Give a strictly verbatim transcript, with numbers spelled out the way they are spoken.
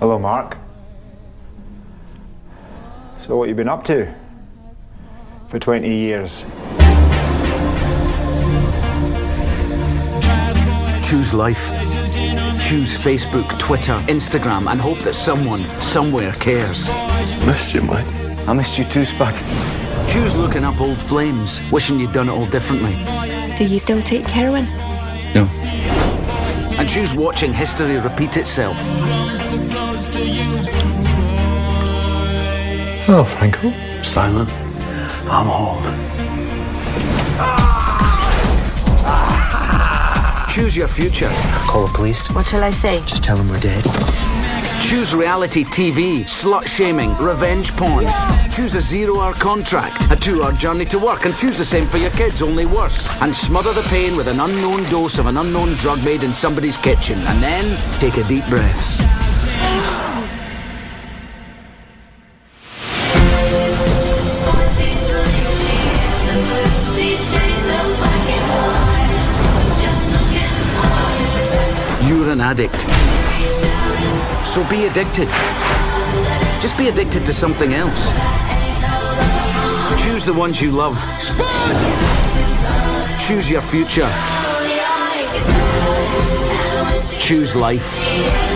Hello, Mark. So what you been up to for twenty years? Choose life. Choose Facebook, Twitter, Instagram, and hope that someone, somewhere cares. Missed you, mate. I missed you too, Spud. Choose looking up old flames, wishing you'd done it all differently. Do you still take heroin? No. And choose watching history repeat itself. Hello, Franco. Simon, I'm home. Ah! Ah! Choose your future. Call the police. What shall I say? Just tell them we're dead. Choose reality T V, slut-shaming, revenge porn. Choose a zero-hour contract, a two-hour journey to work, and choose the same for your kids, only worse. And smother the pain with an unknown dose of an unknown drug made in somebody's kitchen. And then, take a deep breath. You're an addict. So be addicted. Just be addicted to something else. Choose the ones you love. Spud! Choose your future. Choose life.